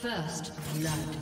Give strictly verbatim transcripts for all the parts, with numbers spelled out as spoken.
First blood.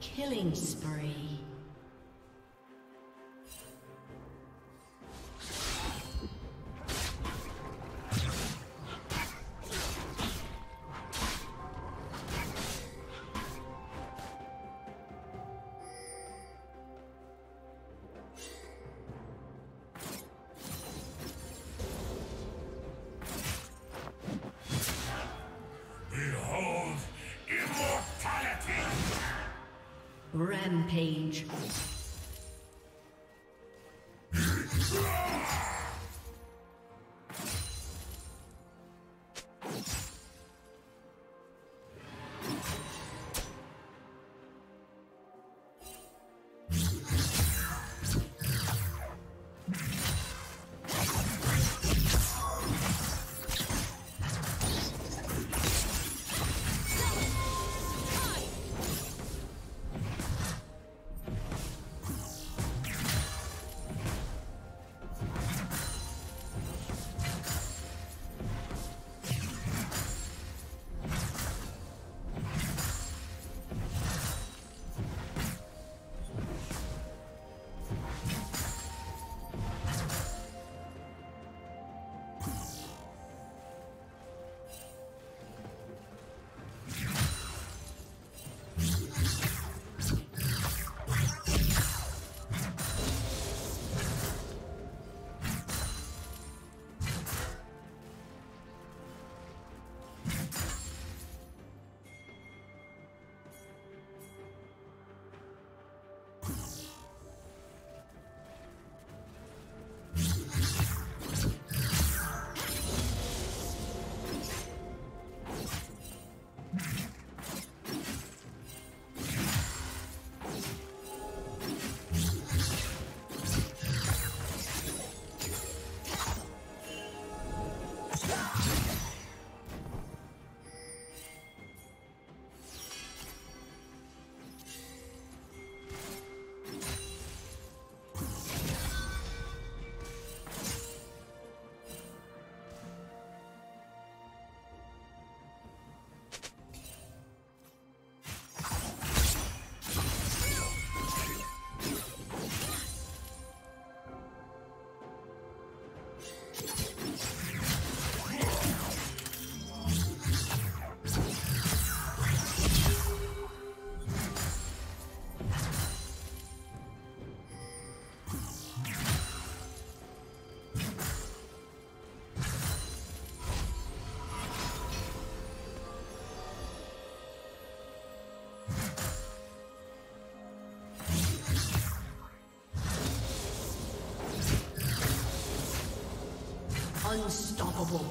Killing spree. Rampage. Unstoppable.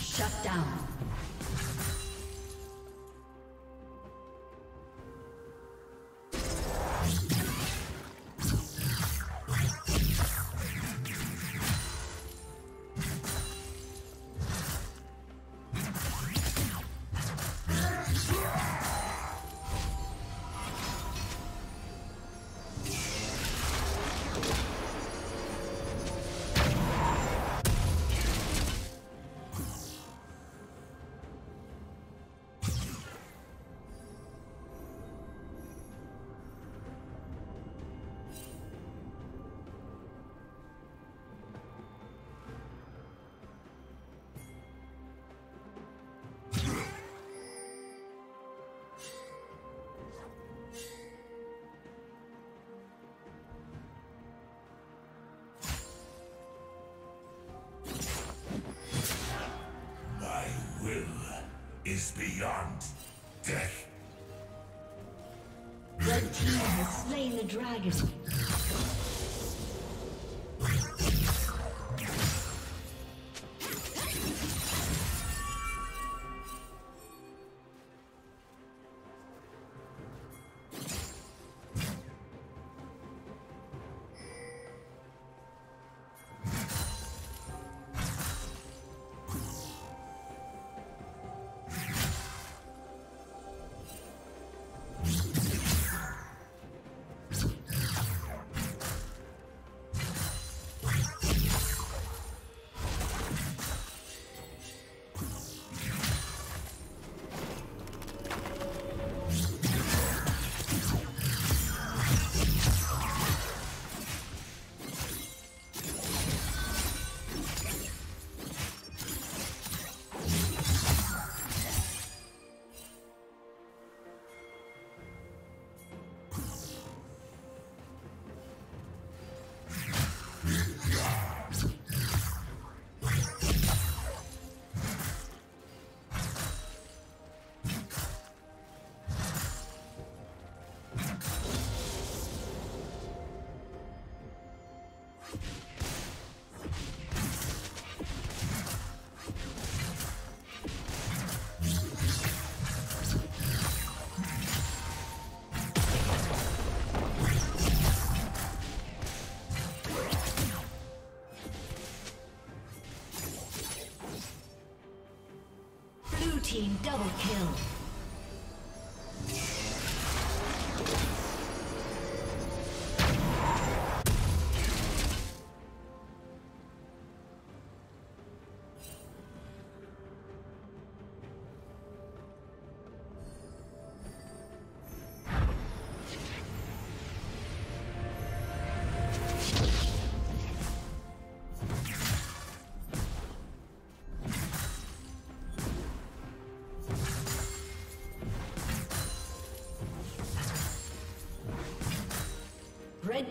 Shut down. Is beyond death. Red team has slain the dragon. Team double kill. Red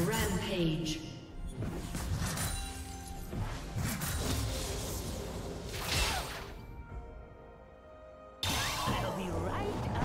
Rampage. I'll be right up.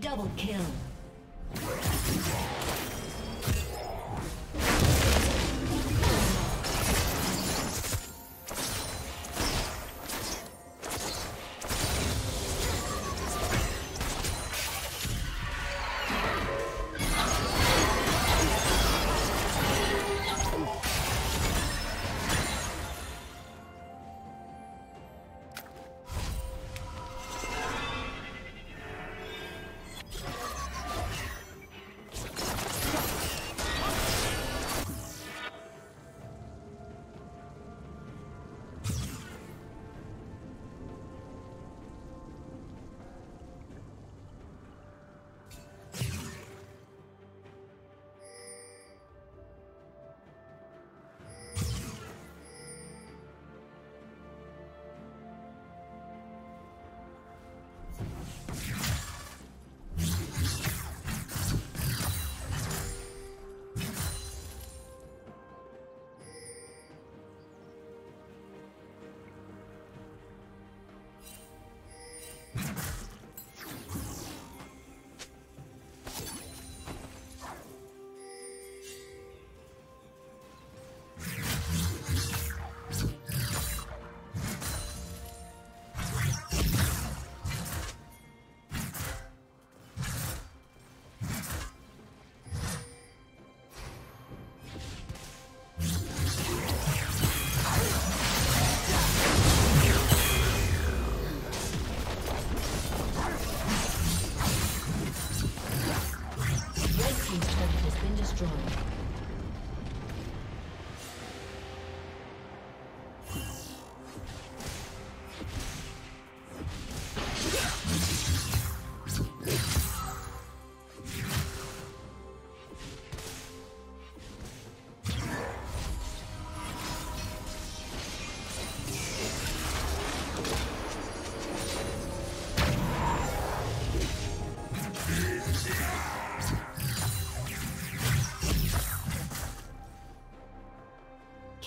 Double kill.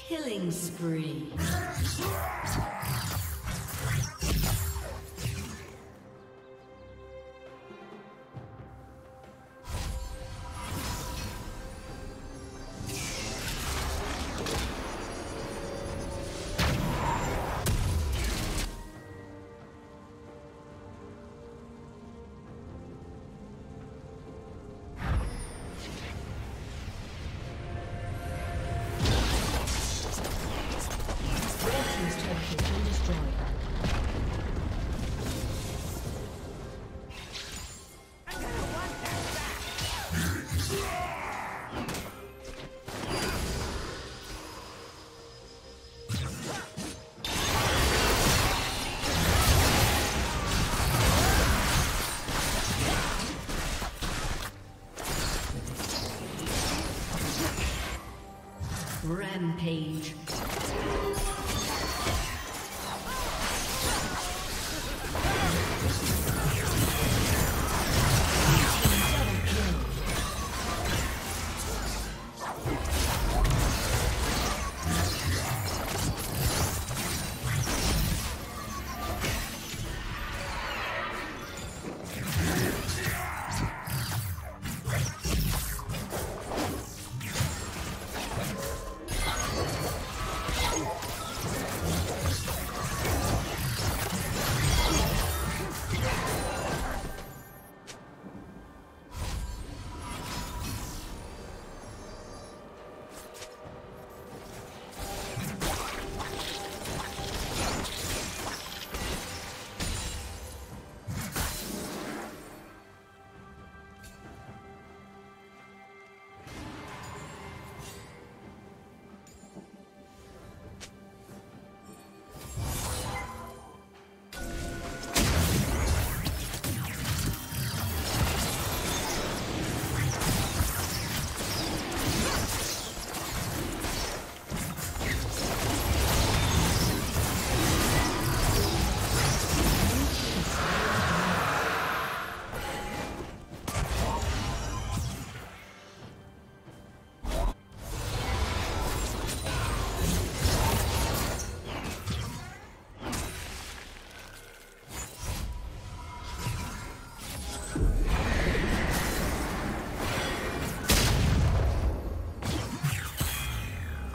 Killing spree. Thank you.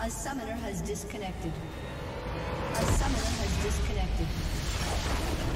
A summoner has disconnected. A summoner has disconnected.